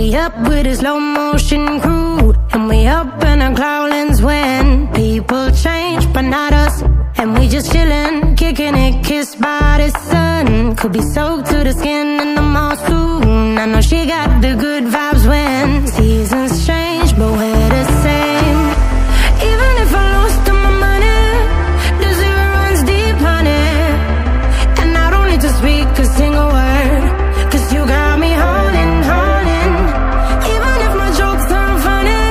We up with a slow motion crew, and we up in our cloudlands when people change, but not us. And we just chillin', kicking it, kissed by the sun. Could be soaked to the skin in the mall soon. I know she got the good vibes when seasons change, but we're the same. Even if I lose to my money, the zero runs deep, honey. And I don't need to speak a single word, cause you got me holding, holding. Even if my jokes aren't funny,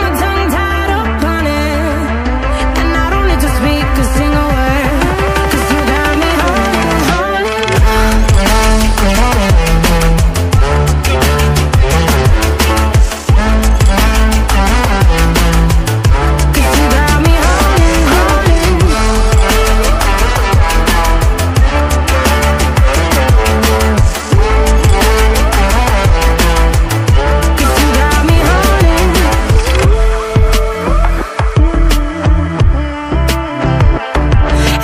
my tongue tied up on it. And I don't need to speak a single word, cause you got me holding, holding. Cause you got me holding, holding. Cause you got me holding.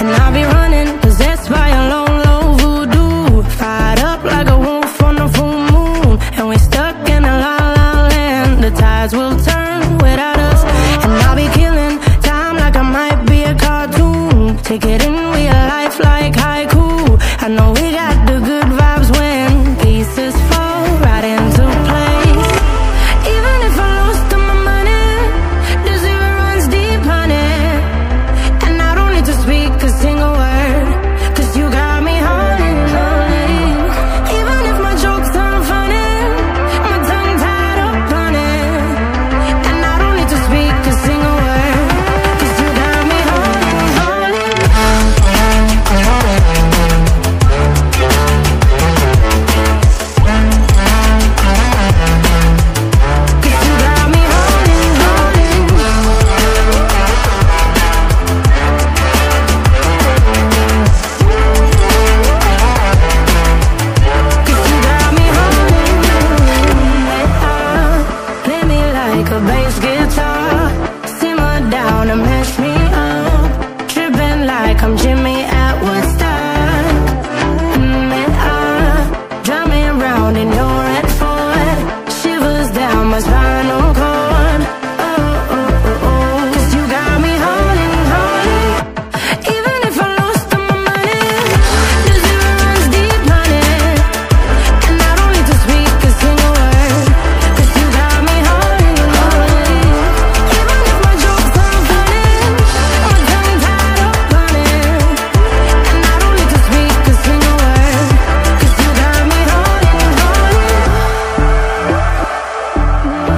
And I'll be running, possessed by a low, low voodoo. Fired up like a wolf on a full moon. And we're stuck in a la la land. The tides will turn without us. And I'll be killing time like I might be a cartoon. Take it in, we a life like haiku. I know we got the good vibes when pieces fall right into place. Even if I lost all my money, the zero runs deep, honey. And I don't need to speak a single word, cause you got me holding, holding. Even if my jokes aren't funny, my tongue tied up on it. And I don't need to speak a single word, cause you got me holding, holding. Cause you got me holding, holding. Cause you got me holding. Play me like a bass guitar, simmer down and mess me up. Tripping like I'm Jimmy at Woodstock. Drive me around in your red Ford, shivers down my spinal cord. Oh, oh, oh, oh. Cause you got me holding, holding. Even if I lost all my money, the zero runs deep, honey. And I don't need to speak a single word, cause you got me holding, holding. Even if my jokes aren't funny, my tongue tied up on it. And I don't need to speak a single word, cause you got me holding, holding. I want you to show me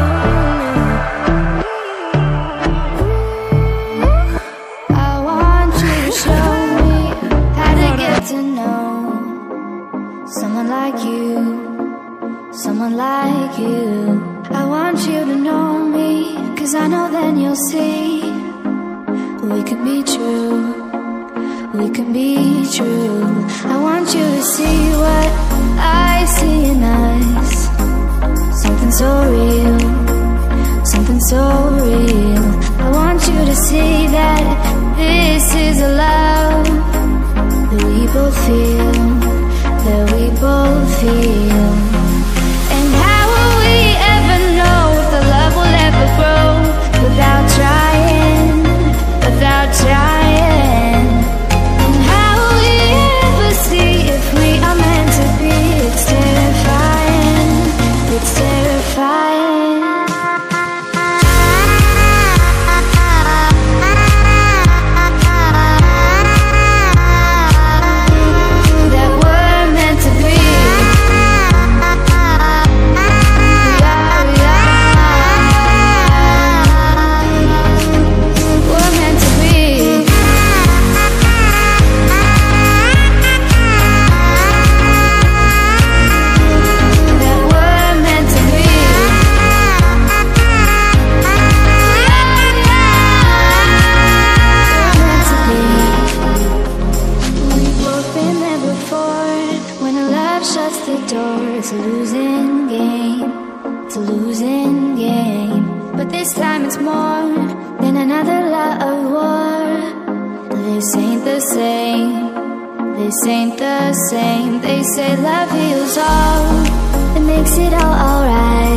how to get to know someone like you, someone like you. I want you to know me, cause I know then you'll see we could be true, we could be true. I want you to see what I see in us, something so real, something so real. I want you to see that this is a love that we both feel, that we both feel. And how will we ever know if the love will ever grow without trying, without trying? And how will we ever see if we are meant to be? It's terrifying, it's terrifying. That we're meant to be. We are. We're meant to be. That we're meant to be. We're meant to be. We've both been there before. When a love shuts the door, it's a losing game. It's a losing game. But this time it's more than another love war. This ain't the same. This ain't the same. They say love heals all. It makes it all alright.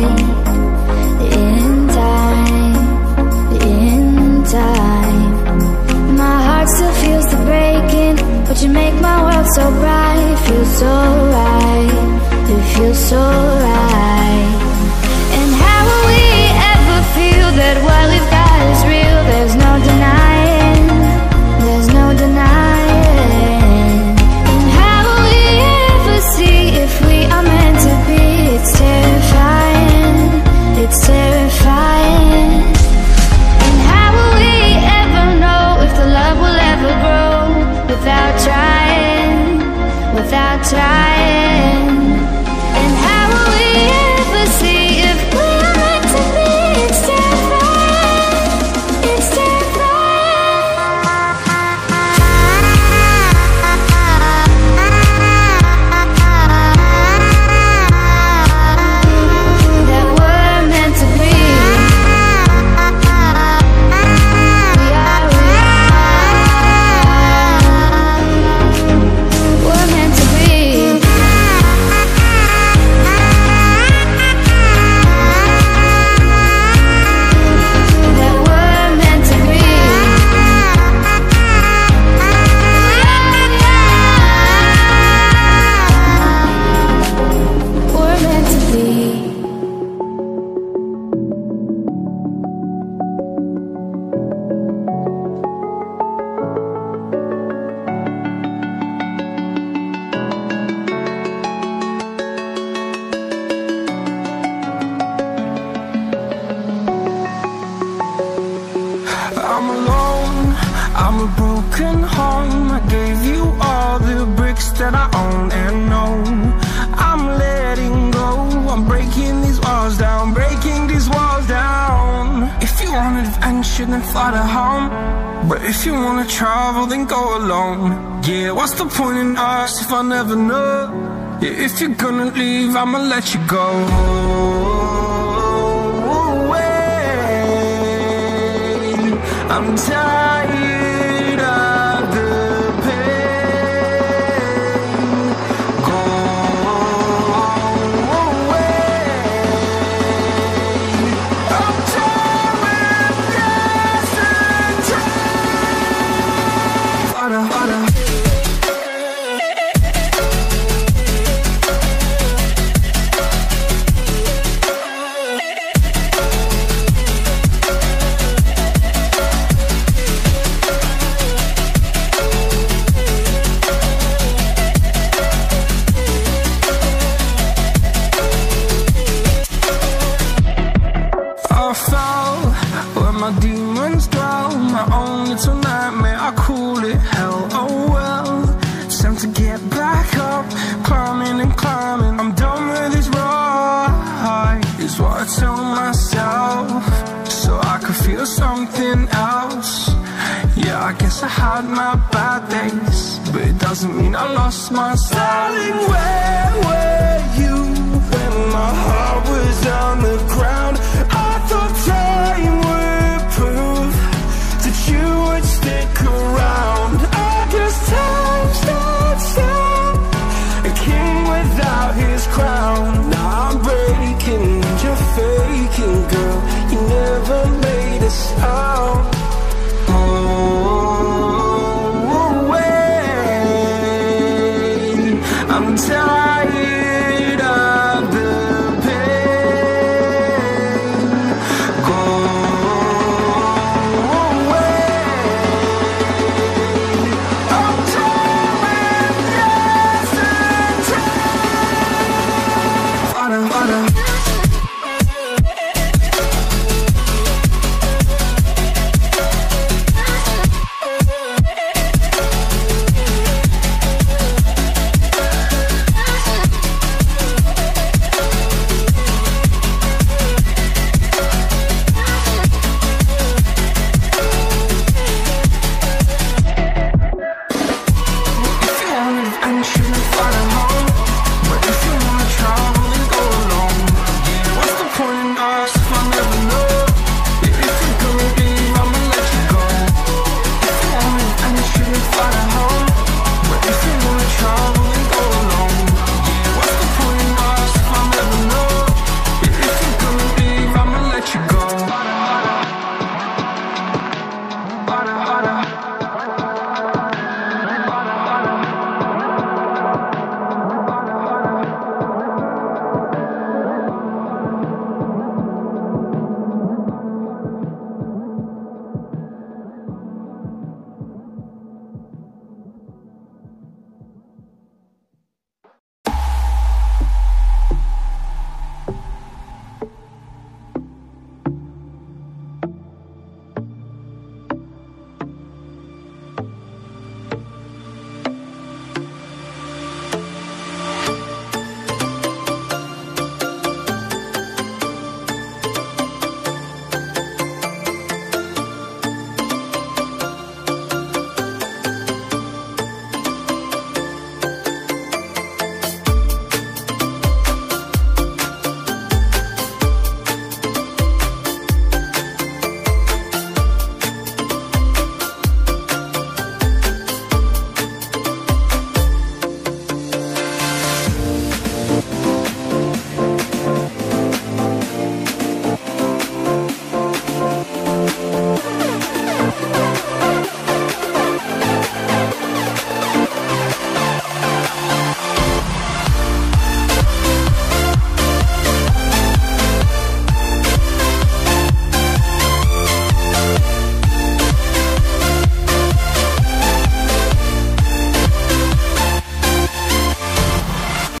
broken home. I gave you all the bricks that I own and know. I'm letting go, I'm breaking these walls down, breaking these walls down. If you want adventure, then fly to home. But if you want to travel, then go alone. Yeah, what's the point in us if I never know? Yeah, if you're gonna leave, I'ma let you go. I'm tired of the pain. Go away. I'm tired of this and time. Harder, harder. My demons dwell, my own little nightmare, I call it hell, oh well. It's time to get back up, climbing and climbing, I'm done with this ride, is what I tell myself, so I could feel something else. Yeah, I guess I had my bad days, but it doesn't mean I lost my styling. Where were you when my heart was on the ground? I thought time would prove that you would stick around. I guess time stands down, a king without his crown. Now I'm breaking, you're faking, girl. You never made a sound.